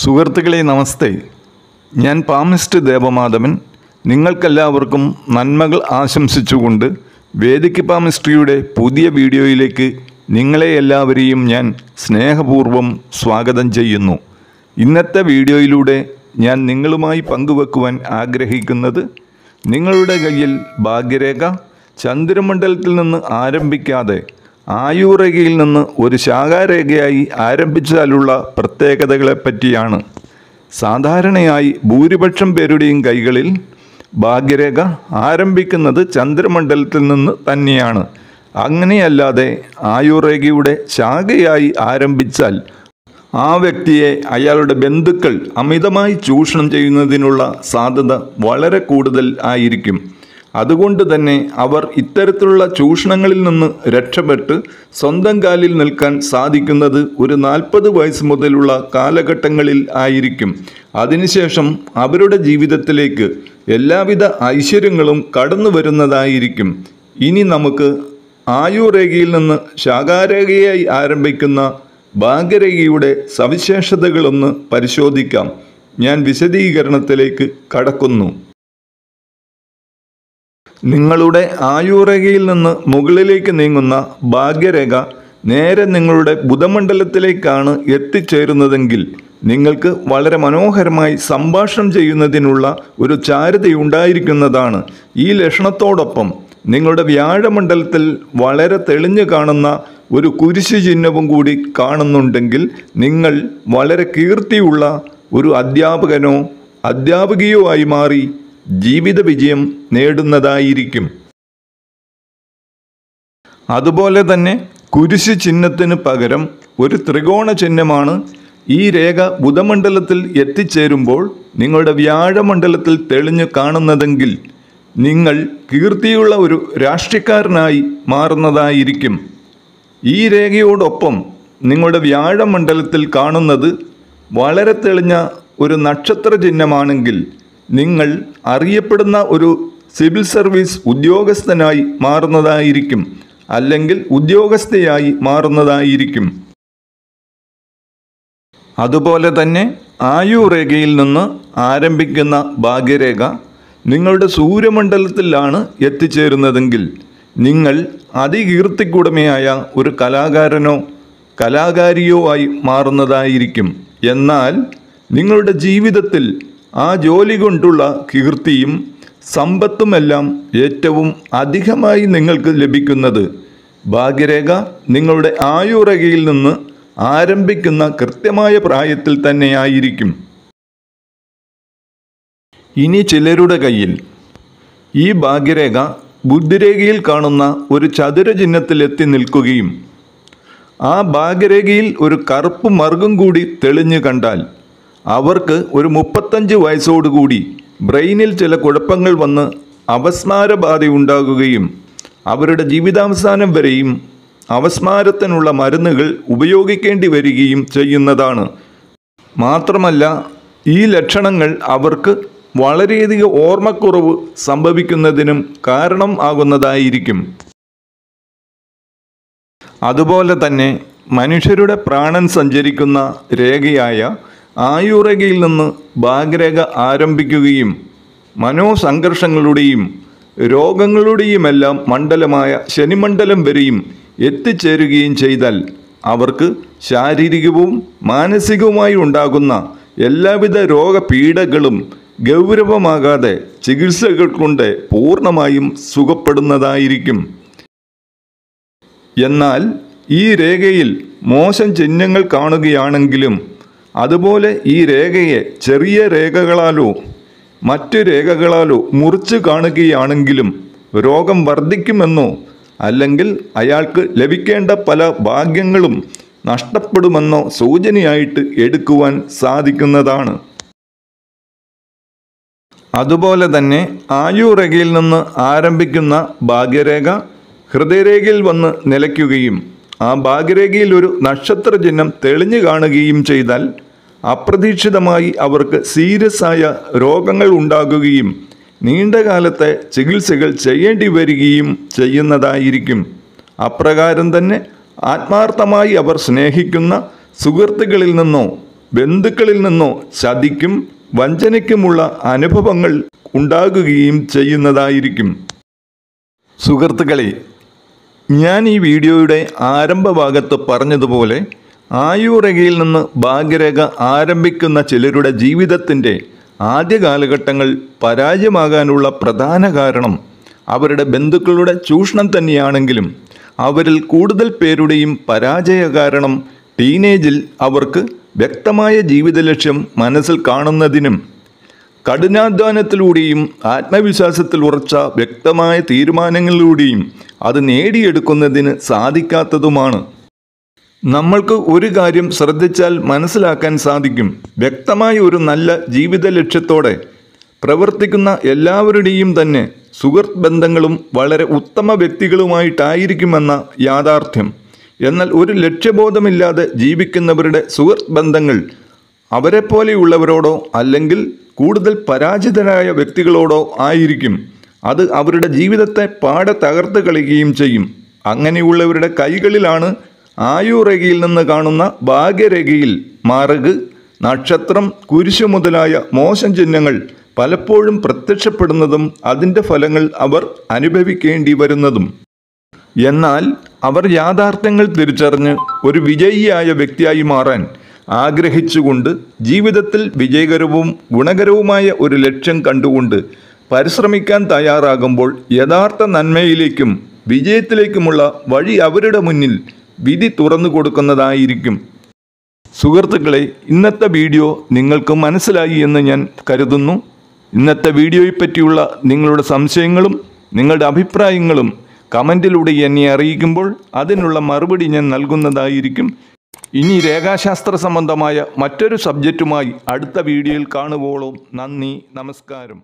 സുഹൃത്തുക്കളെ നമസ്തേ ഞാൻ പാമിസ്റ്റ് ദേവമാധവൻ നിങ്ങൾക്കെല്ലാവർക്കും നന്മകൾ ആശംസിച്ചുകൊണ്ട് വേദിക് പാമിസ്ട്രിയുടെ പുതിയ വീഡിയോയിലേക്ക് നിങ്ങളെ എല്ലാവരെയും ഞാൻ സ്നേഹപൂർവ്വം സ്വാഗതം ചെയ്യുന്നു ഇന്നത്തെ വീഡിയോയിലൂടെ ഞാൻ നിങ്ങളുമായി പങ്കുവെക്കുവാൻ ആഗ്രഹിക്കുന്നത് നിങ്ങളുടെ കയ്യിൽ ഭാഗ്യരേഖ ചന്ദ്രമണ്ഡലത്തിൽ നിന്ന് ആരംഭിക്കാതെ ആയുർരേഖയിൽ നിന്ന് ഒരു ശാഖാരേഖയായി ആരംഭിച്ചാലുള്ള പ്രത്യേകതകളെ പറ്റിയാണ് സാധാരണയായി ഭൂരിപക്ഷം പേരുടെയും കൈകളിൽ ഭാഗ്യരേഖ ആരംഭിക്കുന്നത് ചന്ദ്രമണ്ഡലത്തിൽ നിന്ന് തന്നെയാണ് അങ്ങനെയല്ലാതെ ആയുർരേഖയുടെ ശാഖയായി ആരംഭിച്ചാൽ ആ വ്യക്തിയെ അയാളുടെ ബന്ധുക്കൾ അമിതമായി ചൂഷണം ചെയ്യുന്നതിനുള്ള സാധ്യത വളരെ കൂടുതൽ ആയിരിക്കും അതുകൊണ്ട് തന്നെ അവർ ഇത്തരത്തിലുള്ള ചൂഷണങ്ങളിൽ നിന്ന് രക്ഷപ്പെട്ട് സ്വന്തം കാലിൽ നിൽക്കാൻ സാധിക്കുന്നത് ഒരു 40 വയസ്സ് മുതലുള്ള കാലഘട്ടങ്ങളിൽ ആയിരിക്കും അതിനുശേഷം അവരുടെ ജീവിതത്തിലേക്ക് എല്ലാവിധ ഐശ്വര്യങ്ങളും കടന്നു വരുന്നതായിരിക്കും ഇനി നമുക്ക് ആയുർരേഖയിൽ നിന്ന് ശാഖാരേഖയായി ആരംഭിക്കുന്ന ഭാഗ്യരേഖയുടെ സവിശേഷതകളൊന്ന് പരിശോധിക്കാം ഞാൻ വിശദീകരണത്തിലേക്ക് കടക്കുന്നു നിങ്ങളുടെ ആയുർരേഖയിൽ നിന്ന് മുകളിലേക്ക് നീങ്ങുന്ന ഭാഗ്യരേഖ നേരെ നിങ്ങളുടെ ബുധമണ്ഡലത്തിലേക്കാണ് എത്തിച്ചേരുന്നതെങ്കിൽ നിങ്ങൾക്ക് വളരെ മനോഹരമായി സംഭാഷണം ചെയ്യുന്നതിനുള്ള ഒരു ചാരുതയുണ്ടായിരിക്കുന്നതാണ് ഈ ലക്ഷണത്തോടൊപ്പം നിങ്ങളുടെ വ്യാഴമണ്ഡലത്തിൽ വളരെ തെളിഞ്ഞു കാണുന്ന ഒരു കുരിശു ചിഹ്നവും കൂടി കാണുന്നുണ്ടെങ്കിൽ നിങ്ങൾ വളരെ കീർത്തിയുള്ള ഒരു അധ്യാപകനോ അധ്യാപികയോ ആയി മാറി ജീവിത വിജയം നേടുന്നതായിരിക്കും അതുപോലെ തന്നെ കുരിശു ചിഹ്നത്തിന് പകരം ഒരു ത്രികോണ ചിഹ്നമാണ് ഈ രേഖ ബുധമണ്ഡലത്തിൽ എത്തിച്ചേരുമ്പോൾ നിങ്ങളുടെ വ്യാഴമണ്ഡലത്തിൽ തെളിഞ്ഞു കാണുന്നതെങ്കിൽ നിങ്ങൾ കീർത്തിയുള്ള ഒരു രാഷ്ട്രീയക്കാരനായി മാറുന്നതായിരിക്കും ഈ രേഖയോടൊപ്പം നിങ്ങളുടെ വ്യാഴമണ്ഡലത്തിൽ കാണുന്നത് വളരെ തെളിഞ്ഞ ഒരു നക്ഷത്ര ചിഹ്നമാണെങ്കിൽ നിങ്ങൾ അറിയപ്പെടുന്ന ഒരു സിവിൽ സർവീസ് ഉദ്യോഗസ്ഥനായി മാറുന്നതായിരിക്കും അല്ലെങ്കിൽ ഉദ്യോഗസ്ഥയായി മാറുന്നതായിരിക്കും അതുപോലെ തന്നെ ആയുർരേഖയിൽ നിന്ന് ആരംഭിക്കുന്ന ഭാഗ്യരേഖ നിങ്ങളുടെ സൂര്യമണ്ഡലത്തിലാണ് എത്തിച്ചേരുന്നതെങ്കിൽ നിങ്ങൾ അതികീർത്തിക്കുടമയായ ഒരു കലാകാരനോ കലാകാരിയോ ആയി മാറുന്നതായിരിക്കും എന്നാൽ നിങ്ങളുടെ ജീവിതത്തിൽ ആ ജോലി കൊണ്ടുള്ള കീർത്തിയും സമ്പത്തുമെല്ലാം ഏറ്റവും അധികമായി നിങ്ങൾക്ക് ലഭിക്കുന്നത് ഭാഗ്യരേഖ നിങ്ങളുടെ ആയുർരേഖയിൽ നിന്ന് ആരംഭിക്കുന്ന കൃത്യമായ പ്രായത്തിൽ തന്നെയായിരിക്കും ഇനി ചിലരുടെ കയ്യിൽ ഈ ഭാഗ്യരേഖ ബുദ്ധിരേഖയിൽ കാണുന്ന ഒരു ചതുര ചിഹ്നത്തിലെത്തി നിൽക്കുകയും ആ ഭാഗ്യരേഖയിൽ ഒരു കറുപ്പ് മർഗം കൂടി തെളിഞ്ഞു കണ്ടാൽ അവർക്ക് ഒരു 35 വയസ്സോടുകൂടി ബ്രെയിനിൽ ചില കുഴപ്പങ്ങൾ വന്ന് അവസ്മാരബാധയുണ്ടാകുകയും അവരുടെ ജീവിതാവസാനം വരെയും അവസ്മാരത്തിനുള്ള മരുന്നുകൾ ഉപയോഗിക്കേണ്ടി വരികയും ചെയ്യുന്നതാണ് മാത്രമല്ല ഈ ലക്ഷണങ്ങൾ അവർക്ക് വളരെയധികം ഓർമ്മക്കുറവ് സംഭവിക്കുന്നതിനും കാരണം ആകുന്നതായിരിക്കും അതുപോലെ തന്നെ മനുഷ്യരുടെ പ്രാണൻ സഞ്ചരിക്കുന്ന രേഖയായ ആയുർരേഖയിൽ നിന്ന് ഭാഗ്യരേഖ ആരംഭിക്കുകയും മനോസംഘർഷങ്ങളുടെയും രോഗങ്ങളുടെയുമെല്ലാം മണ്ഡലമായ ശനിമണ്ഡലം വരെയും എത്തിച്ചേരുകയും ചെയ്താൽ അവർക്ക് ശാരീരികവും മാനസികവുമായി ഉണ്ടാകുന്ന എല്ലാവിധ രോഗപീഠകളും ഗൗരവമാകാതെ ചികിത്സകൾ കൊണ്ട് പൂർണ്ണമായും സുഖപ്പെടുന്നതായിരിക്കും എന്നാൽ ഈ രേഖയിൽ മോശം ചിഹ്നങ്ങൾ കാണുകയാണെങ്കിലും അതുപോലെ ഈ രേഖയെ ചെറിയ രേഖകളാലോ മറ്റു രേഖകളാലോ മുറിച്ച് കാണുകയാണെങ്കിലും രോഗം വർദ്ധിക്കുമെന്നോ അല്ലെങ്കിൽ അയാൾക്ക് ലഭിക്കേണ്ട പല ഭാഗ്യങ്ങളും നഷ്ടപ്പെടുമെന്നോ സൂചനയായിട്ട് എടുക്കുവാൻ സാധിക്കുന്നതാണ് അതുപോലെ തന്നെ ആയുർരേഖയിൽ നിന്ന് ആരംഭിക്കുന്ന ഭാഗ്യരേഖ ഹൃദയരേഖയിൽ വന്ന് നിലയ്ക്കുകയും ആ ഭാഗ്യരേഖയിൽ ഒരു നക്ഷത്ര ചിഹ്നം തെളിഞ്ഞു കാണുകയും ചെയ്താൽ അപ്രതീക്ഷിതമായി അവർക്ക് സീരിയസ് ആയ രോഗങ്ങൾ ഉണ്ടാകുകയും നീണ്ടകാലത്തെ ചികിത്സകൾ ചെയ്യേണ്ടി വരികയും ചെയ്യുന്നതായിരിക്കും അപ്രകാരം തന്നെ ആത്മാർത്ഥമായി അവർ സ്നേഹിക്കുന്ന സുഹൃത്തുക്കളിൽ നിന്നോ ബന്ധുക്കളിൽ നിന്നോ ചതിക്കും വഞ്ചനയ്ക്കുമുള്ള അനുഭവങ്ങൾ ഉണ്ടാകുകയും ചെയ്യുന്നതായിരിക്കും. സുഹൃത്തുക്കളെ, ഞാൻ ഈ വീഡിയോയുടെ ആരംഭഭാഗത്ത് പറഞ്ഞതുപോലെ ആയുർരേഖയിൽ നിന്ന് ഭാഗ്യരേഖ ആരംഭിക്കുന്ന ചിലരുടെ ജീവിതത്തിൻ്റെ ആദ്യ കാലഘട്ടങ്ങൾ പരാജയമാകാനുള്ള പ്രധാന കാരണം അവരുടെ ബന്ധുക്കളുടെ ചൂഷണം തന്നെയാണെങ്കിലും അവരിൽ കൂടുതൽ പേരുടെയും പരാജയ കാരണം ടീനേജിൽ അവർക്ക് വ്യക്തമായ ജീവിത ലക്ഷ്യം മനസ്സിൽ കാണുന്നതിനും കഠിനാധ്വാനത്തിലൂടെയും ആത്മവിശ്വാസത്തിൽ ഉറച്ച വ്യക്തമായ തീരുമാനങ്ങളിലൂടെയും അത് നേടിയെടുക്കുന്നതിന് സാധിക്കാത്തതുമാണ്. നമ്മൾക്ക് ഒരു കാര്യം ശ്രദ്ധിച്ചാൽ മനസ്സിലാക്കാൻ സാധിക്കും, വ്യക്തമായ ഒരു നല്ല ജീവിത ലക്ഷ്യത്തോടെ പ്രവർത്തിക്കുന്ന എല്ലാവരുടെയും തന്നെ സുഹൃത്ത് ബന്ധങ്ങളും വളരെ ഉത്തമ വ്യക്തികളുമായിട്ടായിരിക്കുമെന്ന യാഥാർത്ഥ്യം. എന്നാൽ ഒരു ലക്ഷ്യബോധമില്ലാതെ ജീവിക്കുന്നവരുടെ സുഹൃത്ത് ബന്ധങ്ങൾ അവരെപ്പോലെയുള്ളവരോടോ അല്ലെങ്കിൽ കൂടുതൽ പരാജിതരായ വ്യക്തികളോടോ ആയിരിക്കും. അത് അവരുടെ ജീവിതത്തെ പാടെ തകർത്ത് കളയുകയും ചെയ്യും. അങ്ങനെയുള്ളവരുടെ കൈകളിലാണ് ആയുർരേഖയിൽ നിന്ന് കാണുന്ന ഭാഗ്യരേഖയിൽ മാർഗ്, നക്ഷത്രം, കുരിശ് മുതലായ മോശം ചിഹ്നങ്ങൾ പലപ്പോഴും പ്രത്യക്ഷപ്പെടുന്നതും അതിൻ്റെ ഫലങ്ങൾ അവർ അനുഭവിക്കേണ്ടി വരുന്നതും. എന്നാൽ അവർ യാഥാർത്ഥ്യങ്ങൾ തിരിച്ചറിഞ്ഞ് ഒരു വിജയിയായ വ്യക്തിയായി മാറാൻ ആഗ്രഹിച്ചുകൊണ്ട് ജീവിതത്തിൽ വിജയകരവും ഗുണകരവുമായ ഒരു ലക്ഷ്യം കണ്ടുകൊണ്ട് പരിശ്രമിക്കാൻ തയ്യാറാകുമ്പോൾ യഥാർത്ഥ നന്മയിലേക്കും വിജയത്തിലേക്കുമുള്ള വഴി അവരുടെ മുന്നിൽ വിധി തുറന്നു കൊടുക്കുന്നതായിരിക്കും. സുഹൃത്തുക്കളെ, ഇന്നത്തെ വീഡിയോ നിങ്ങൾക്ക് മനസ്സിലായി എന്ന് ഞാൻ കരുതുന്നു. ഇന്നത്തെ വീഡിയോയെപ്പറ്റിയുള്ള നിങ്ങളുടെ സംശയങ്ങളും നിങ്ങളുടെ അഭിപ്രായങ്ങളും കമൻറ്റിലൂടെ എന്നെ അറിയിക്കുമ്പോൾ അതിനുള്ള മറുപടി ഞാൻ നൽകുന്നതായിരിക്കും. ഇനി രേഖാശാസ്ത്ര സംബന്ധമായ മറ്റൊരു സബ്ജക്റ്റുമായി അടുത്ത വീഡിയോയിൽ കാണുവോളും നന്ദി, നമസ്കാരം.